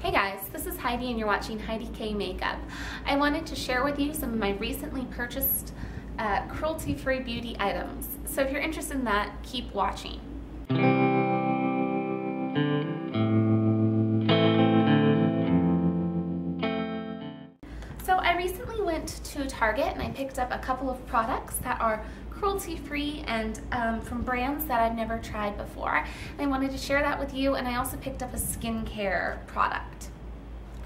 Hey guys, this is Heidi and you're watching Heidi K Makeup. I wanted to share with you some of my recently purchased cruelty-free beauty items. So if you're interested in that, keep watching. So I recently went to Target and I picked up a couple of products that are cruelty-free and from brands that I've never tried before. And I wanted to share that with you, and I also picked up a skincare product.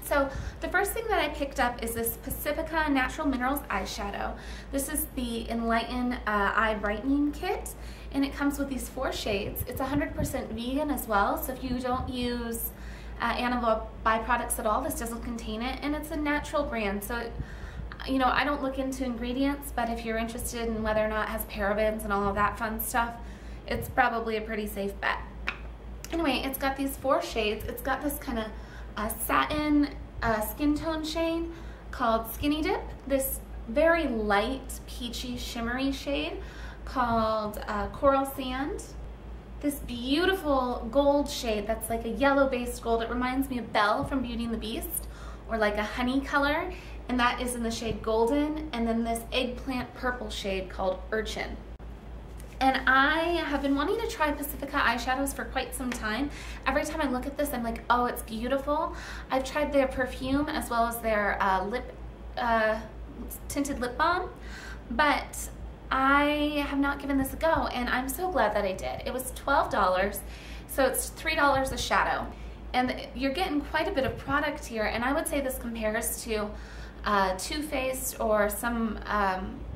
So the first thing that I picked up is this Pacifica Natural Minerals eyeshadow. This is the Enlighten Eye Brightening Kit, and it comes with these four shades. It's 100% vegan as well, so if you don't use animal byproducts at all, this doesn't contain it, and it's a natural brand. So you know, I don't look into ingredients, but if you're interested in whether or not it has parabens and all of that fun stuff, it's probably a pretty safe bet. Anyway, it's got these four shades. It's got this kind of satin skin tone shade called Skinny Dip, this very light peachy shimmery shade called Coral Sand, this beautiful gold shade that's like a yellow based gold. It reminds me of Belle from Beauty and the Beast, or like a honey color, and that is in the shade Golden, and then this eggplant purple shade called Urchin. And I have been wanting to try Pacifica eyeshadows for quite some time. Every time I look at this, I'm like, oh, it's beautiful. I've tried their perfume as well as their tinted lip balm, but I have not given this a go, and I'm so glad that I did. It was $12, so it's $3 a shadow. And you're getting quite a bit of product here, and I would say this compares to Too Faced or some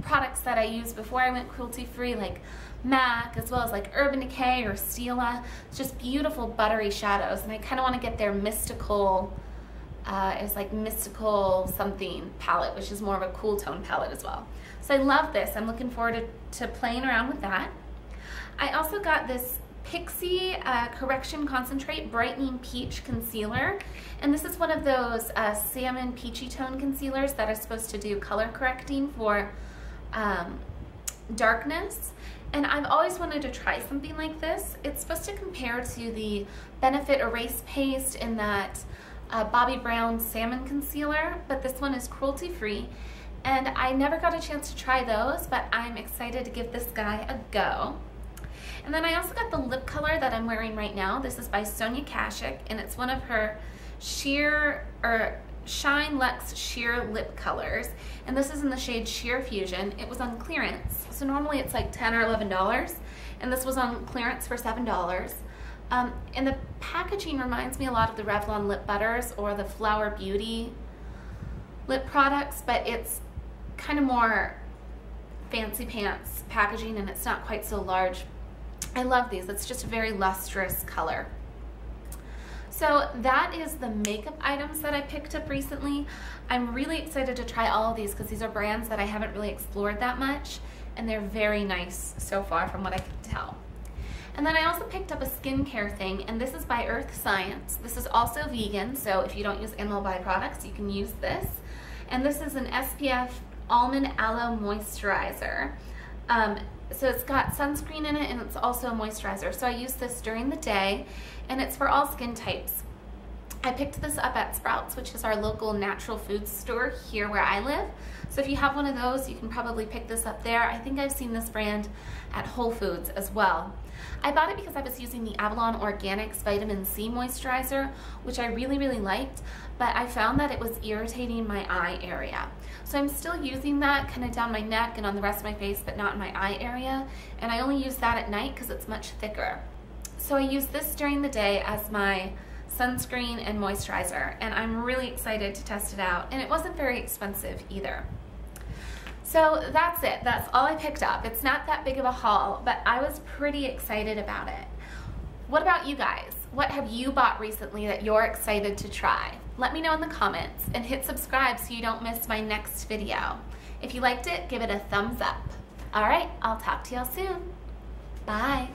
products that I used before I went cruelty-free, like Mac, as well as like Urban Decay or Stila. It's just beautiful buttery shadows, and I kind of want to get their mystical, it's like mystical something palette, which is more of a cool tone palette as well. So I love this. I'm looking forward to playing around with that. I also got this Pixi Correction Concentrate Brightening Peach Concealer, and this is one of those salmon peachy tone concealers that are supposed to do color correcting for darkness, and I've always wanted to try something like this. It's supposed to compare to the Benefit Erase Paste in that Bobbi Brown salmon concealer, but this one is cruelty free, and I never got a chance to try those, but I'm excited to give this guy a go. And then I also got the lip color that I'm wearing right now. This is by Sonia Kashuk, and it's one of her Shine Luxe Sheer Lip Colors. And this is in the shade Sheer Fusion. It was on clearance. So normally it's like $10 or $11, and this was on clearance for $7. And the packaging reminds me a lot of the Revlon lip butters or the Flower Beauty lip products, but it's kind of more fancy pants packaging, and it's not quite so large. I love these. It's just a very lustrous color. So that is the makeup items that I picked up recently. I'm really excited to try all of these because these are brands that I haven't really explored that much, and they're very nice so far from what I can tell. And then I also picked up a skincare thing, and this is by Earth Science. This is also vegan, so if you don't use animal byproducts, you can use this. And this is an SPF Almond Aloe Moisturizer. So it's got sunscreen in it, and it's also a moisturizer. So I use this during the day, and it's for all skin types. I picked this up at Sprouts, which is our local natural food store here where I live. So if you have one of those, you can probably pick this up there. I think I've seen this brand at Whole Foods as well. I bought it because I was using the Avalon Organics Vitamin C Moisturizer, which I really, really liked, but I found that it was irritating my eye area. So I'm still using that kind of down my neck and on the rest of my face, but not in my eye area. And I only use that at night because it's much thicker. So I use this during the day as my sunscreen and moisturizer, and I'm really excited to test it out, and it wasn't very expensive either. So that's it. That's all I picked up. It's not that big of a haul, but I was pretty excited about it. What about you guys? What have you bought recently that you're excited to try? Let me know in the comments, and hit subscribe so you don't miss my next video. If you liked it, give it a thumbs up. All right, I'll talk to y'all soon. Bye.